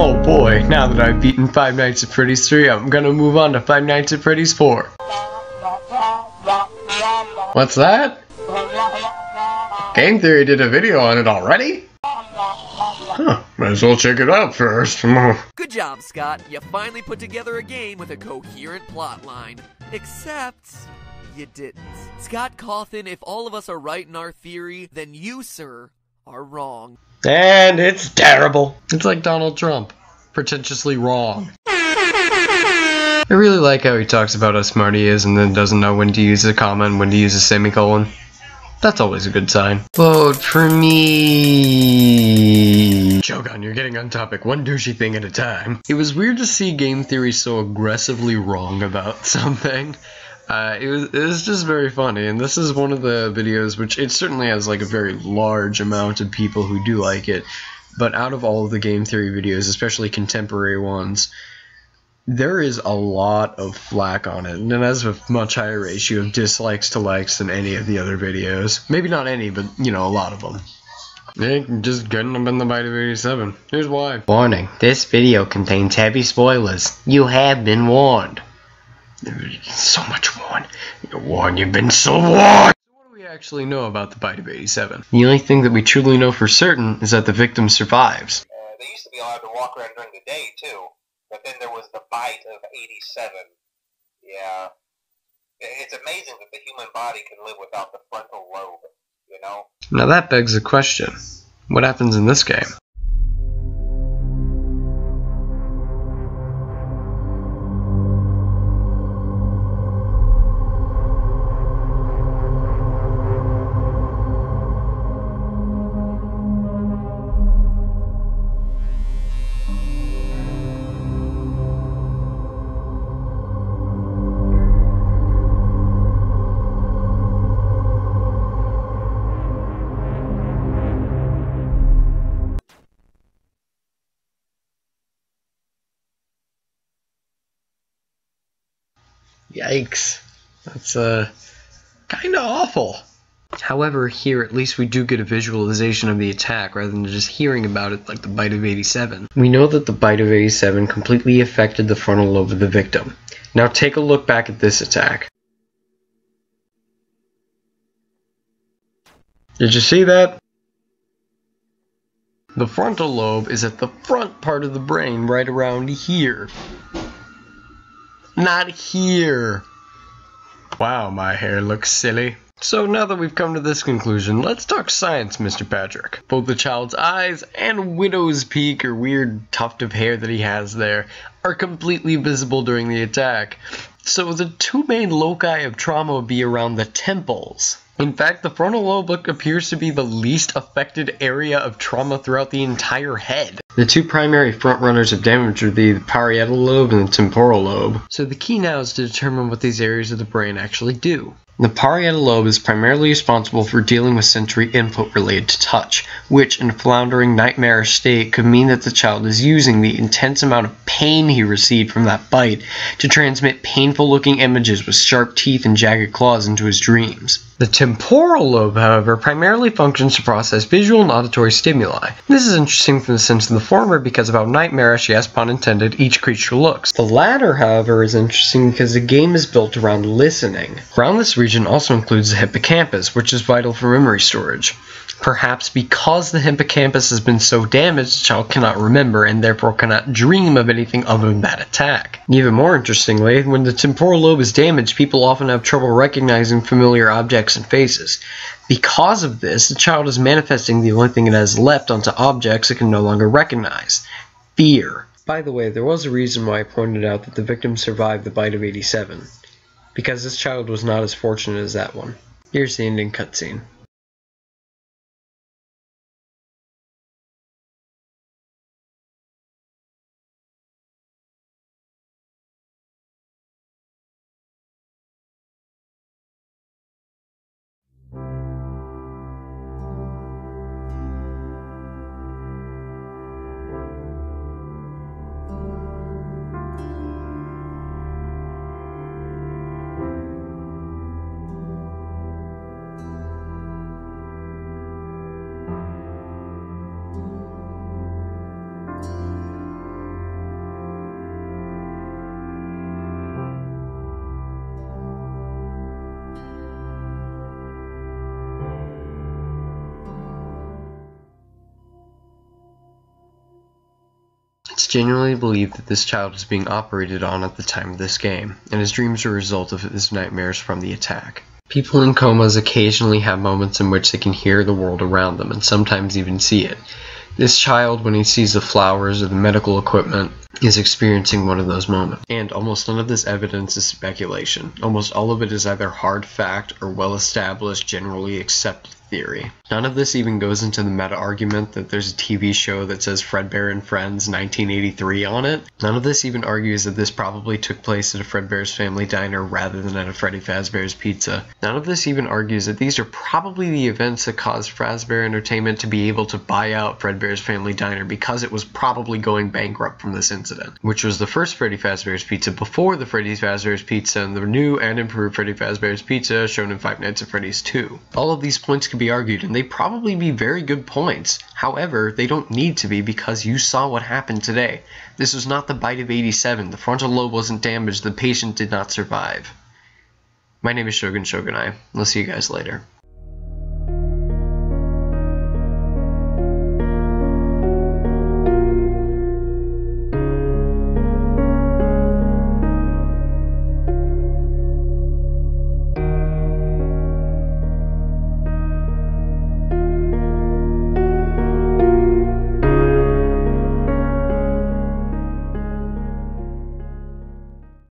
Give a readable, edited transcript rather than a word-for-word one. Oh boy, now that I've beaten Five Nights at Freddy's 3, I'm gonna move on to Five Nights at Freddy's 4. What's that? Game Theory did a video on it already? Huh, might as well check it out first. Good job, Scott. You finally put together a game with a coherent plot line. Except... you didn't. Scott Cawthon, if all of us are right in our theory, then you, sir, are wrong. And it's terrible. It's like Donald Trump. Pretentiously wrong. I really like how he talks about how smart he is and then doesn't know when to use a comma and when to use a semicolon. That's always a good sign. Vote for me. Shogun, you're getting on topic one douchey thing at a time. It was weird to see Game Theory so aggressively wrong about something. It was just very funny, and this is one of the videos which it certainly has like a very large amount of people who do like it, but out of all of the Game Theory videos, especially contemporary ones, there is a lot of flack on it, and it has a much higher ratio of dislikes to likes than any of the other videos. Maybe not any, but you know, a lot of them. It just couldn't have been the Bite of 87. Here's why. Warning, this video contains heavy spoilers. You have been warned. So much warned. You're warned, you've been so warned! What do we actually know about the Bite of 87? The only thing that we truly know for certain is that the victim survives. They used to be allowed to walk around during the day, too. But then there was the Bite of 87. Yeah. It's amazing that the human body can live without the frontal lobe, you know? Now that begs the question. What happens in this game? Yikes. That's, kinda awful. However, here at least we do get a visualization of the attack rather than just hearing about it like the Bite of 87. We know that the Bite of 87 completely affected the frontal lobe of the victim. Now take a look back at this attack. Did you see that? The frontal lobe is at the front part of the brain right around here. Not here. Wow, my hair looks silly. So now that we've come to this conclusion, let's talk science, Mr. Patrick. Both the child's eyes and widow's peak, or weird tuft of hair that he has there, are completely visible during the attack. So the two main loci of trauma would be around the temples. In fact, the frontal lobe appears to be the least affected area of trauma throughout the entire head. The two primary frontrunners of damage are the parietal lobe and the temporal lobe. So the key now is to determine what these areas of the brain actually do. The parietal lobe is primarily responsible for dealing with sensory input related to touch, which in a floundering nightmarish state could mean that the child is using the intense amount of pain he received from that bite to transmit painful looking images with sharp teeth and jagged claws into his dreams. The temporal lobe, however, primarily functions to process visual and auditory stimuli. This is interesting from the sense of the former because of how nightmarish, yes pun intended, each creature looks. The latter, however, is interesting because the game is built around listening. Around this region also includes the hippocampus, which is vital for memory storage. Perhaps because the hippocampus has been so damaged, the child cannot remember and therefore cannot dream of anything other than that attack. Even more interestingly, when the temporal lobe is damaged, people often have trouble recognizing familiar objects and faces. Because of this, the child is manifesting the only thing it has left onto objects it can no longer recognize. Fear. By the way, there was a reason why I pointed out that the victim survived the Bite of 87. Because this child was not as fortunate as that one. Here's the ending cutscene. genuinely believed that this child was being operated on at the time of this game, and his dreams were a result of his nightmares from the attack. People in comas occasionally have moments in which they can hear the world around them, and sometimes even see it. This child, when he sees the flowers or the medical equipment, is experiencing one of those moments. And almost none of this evidence is speculation. Almost all of it is either hard fact or well-established, generally accepted theory. None of this even goes into the meta-argument that there's a TV show that says Fredbear and Friends 1983 on it. None of this even argues that this probably took place at a Fredbear's Family Diner rather than at a Freddy Fazbear's Pizza. None of this even argues that these are probably the events that caused Fazbear Entertainment to be able to buy out Fredbear's Family Diner because it was probably going bankrupt from this incident, which was the first Freddy Fazbear's Pizza before the Freddy Fazbear's Pizza and the new and improved Freddy Fazbear's Pizza shown in Five Nights at Freddy's 2. All of these points could be argued, and they'd probably be very good points. However, they don't need to be because you saw what happened today. This was not the Bite of 87. The frontal lobe wasn't damaged. The patient did not survive. My name is Shogun Shogunai. I'll see you guys later.